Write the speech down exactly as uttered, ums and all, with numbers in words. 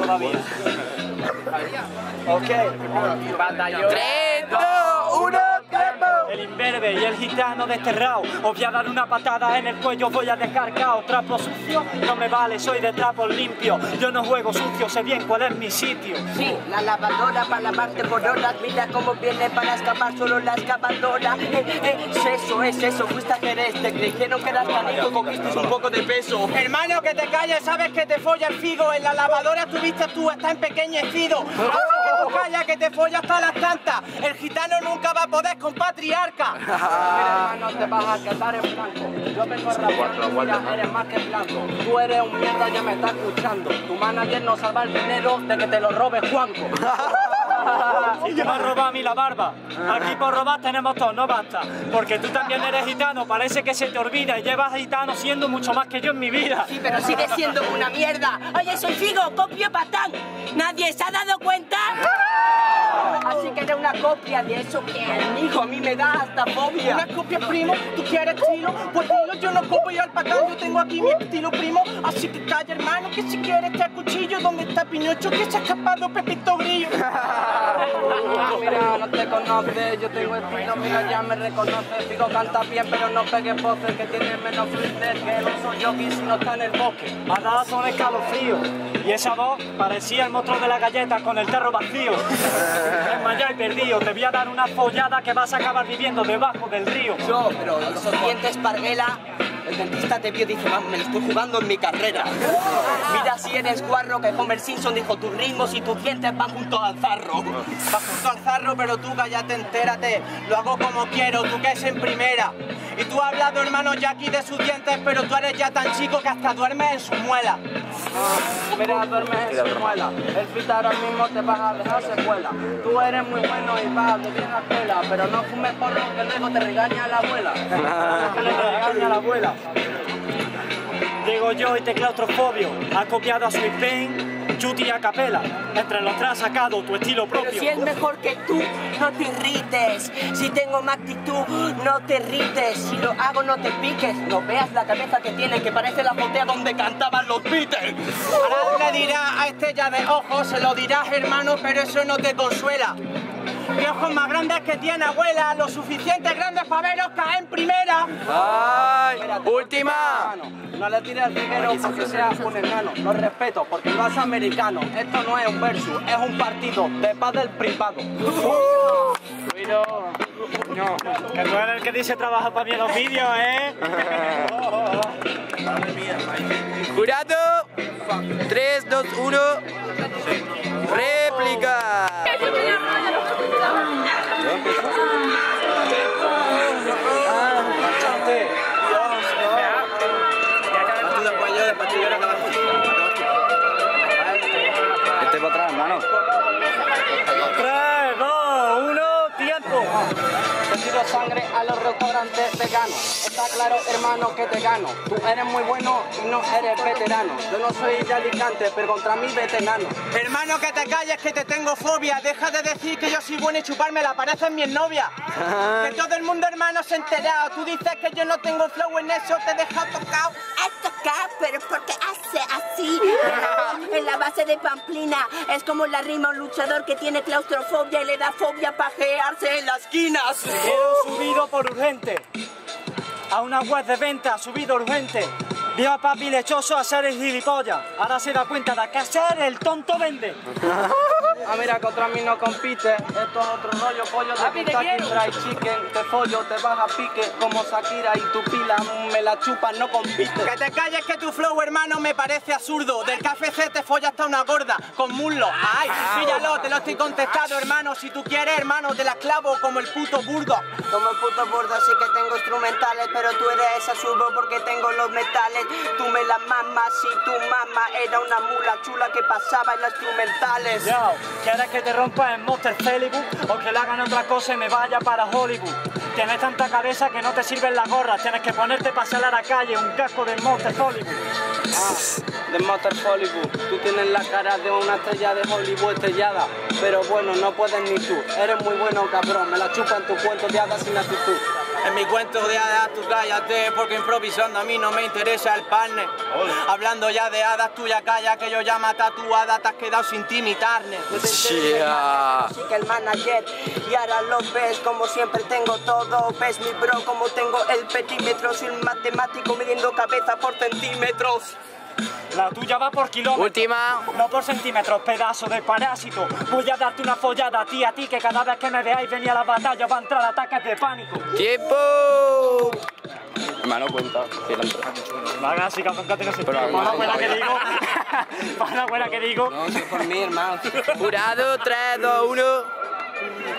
todavía. Ok, batallón. tres, dos, uno, tiempo. El imberbe y el gitano desterrado. Os voy a dar una patada en el cuello, voy a dejar caos. Trapo sucio, no me vale, soy de trapo limpio. Yo no juego sucio, sé bien cuál es mi sitio. Sí, la lavadora para lavarte por horas. Mira cómo viene para escapar, solo la excavadora. Eh, eh, es eso, es eso, fuiste gerente. Creyeron que eras canico, cogiste un poco de peso. Hermano, que te calles, sabes que te folla el figo. En la lavadora estuviste tú, está empequeñecido. Calla que te follas hasta las tantas. El gitano nunca va a poder con patriarca. Mira, hermano, te vas a quedar en blanco. Yo vengo rapeando, mira, eres más que blanco. Tú eres un mierda, ya me estás escuchando. Tu manager no salva el dinero de que te lo robe Juanco. Y yo me has robado a mí la barba. Aquí por robar tenemos todos, no basta. Porque tú también eres gitano, parece que se te olvida. Y llevas gitano siendo mucho más que yo en mi vida. Sí, pero sigue siendo una mierda. Oye, soy Figo, copio patán. ¿Nadie se ha dado cuenta? Así que era una copia de eso que el hijo a mí me da hasta fobia. Una copia, primo, tú quieres estilo, pues dilo, yo no copo yo al patán, yo tengo aquí mi estilo, primo. Así que calla, hermano, que si quieres te acuchillo. ¿Dónde está Pinocho que se ha escapado Pepito Grillo? Mira, no te conoces, yo tengo estilo, mira, ya me reconoces. Figo, canta bien, pero no pegues voces, que tienes menos flitter que no soy yo, que si no está en el bosque. Ha dado son escalofríos, y esa voz parecía el monstruo de la galleta con el tarro vacío. Desmayado y perdido, te voy a dar una follada que vas a acabar viviendo debajo del río. Yo, pero los dientes parguela, el dentista te vio y dice, me lo estoy jugando en mi carrera. Mira si eres guarro, que Homer Simpson dijo, tus ritmos y tus dientes van junto al zarro. Vas junto al zarro, pero tú cállate, entérate, lo hago como quiero, tú que es en primera. Y tú has hablado, hermano Jackie, de sus dientes, pero tú eres ya tan chico que hasta duermes en su muela. Ah, mira, duermes en su muela. El FITA ahora mismo te vas a dejar secuela. Tú eres muy bueno y vas de bien a escuela, pero no fumes porro que luego te regaña la abuela. Que le regaña la abuela. Llego yo y te claustrofobio. Ha copiado a Sweet Pain. Chuti a capela, entre los tres has sacado tu estilo propio. Pero si es mejor que tú, no te irrites. Si tengo más actitud, no te irrites. Si lo hago, no te piques. No veas la cabeza que tiene, que parece la botea donde cantaban los Beatles. Ahora le dirás a este ya de ojos, se lo dirás, hermano, pero eso no te consuela. Y ojos más grandes que tiene abuela, lo suficiente grandes para veros caer en primera. ¡Ay! Espérate, última. No le tires el dinero porque seas un enano. Lo respeto porque no es americano. Esto no es un versus, es un partido de pádel privado. Uh, no, que tú eres el que dice trabaja para mí en los vídeos, ¿eh? Jurado. tres, dos, uno. Réplica. Este para atrás, hermano. tres, dos, uno, tiempo. Te tiro sangre a los restaurantes veganos. Está claro, hermano, que te gano. Tú eres muy bueno y no eres veterano. Yo no soy de Alicante, pero contra mí veterano. Hermano, que te calles, que te tengo fobia. Deja de decir que yo soy bueno y chuparme la pareces en mi novia. Que todo el mundo, hermano, se ha enterado. Tú dices que yo no tengo flow en eso, te he dejado tocado. Has tocado, pero porque hace así. En la base de pamplina es como la rima un luchador que tiene claustrofobia y le da fobia pajearse en las esquinas. He subido por urgente a una web de venta, subido urgente. Vio a papi lechoso a ser el gilipollas. Ahora se da cuenta de que hacer el tonto vende. Ah, mira, contra mí no compite. Esto es otro rollo, pollo de Kentucky Fried Chicken. Te follo, te vas a pique como Shakira y tu pila me la chupas, no compite. Que te calles que tu flow, hermano, me parece absurdo. Del K F C te follas hasta una gorda con muslo. Ay, píllalo, te lo estoy contestando, hermano. Si tú quieres, hermano, te la clavo como el puto burdo. Como el puto burdo, sí que tengo instrumentales, pero tú eres esa subo porque tengo los metales. Tú me la mamas y tu mamá era una mula chula que pasaba en las instrumentales. Yo, ¿quieres que te rompa en Monster Celebu o que le hagan otra cosa y me vaya para Hollywood? Tienes tanta cabeza que no te sirven las gorras. Tienes que ponerte para salir a la calle un casco de Monster Hollywood. Ah, de Monster Hollywood. Tú tienes la cara de una estrella de Hollywood estrellada. Pero bueno, no puedes ni tú. Eres muy bueno, cabrón. Me la chupan tus cuentos de hadas sin actitud. En mi cuento de hadas tú cállate, porque improvisando a mí no me interesa el partner. Hablando ya de hadas tuya calla, que yo ya mata tu hada, te has quedado sin ti ni tarne. Yeah. Así que el manager y ahora lo ves, como siempre tengo todo. Ves mi bro, como tengo el perímetro, soy un matemático midiendo cabeza por centímetros. La tuya va por kilómetros. Última. No por centímetros, pedazo de parásito. Voy a darte una follada a ti, a ti, que cada vez que me veáis venir a la batalla va a entrar ataques de pánico. ¡Tiempo! Hermano, cuenta. Vaga, sí, cabrón, que tiene sentido. Para la buena que digo. Para la buena que digo. No, es por mí, hermano. Jurado, tres, dos, uno.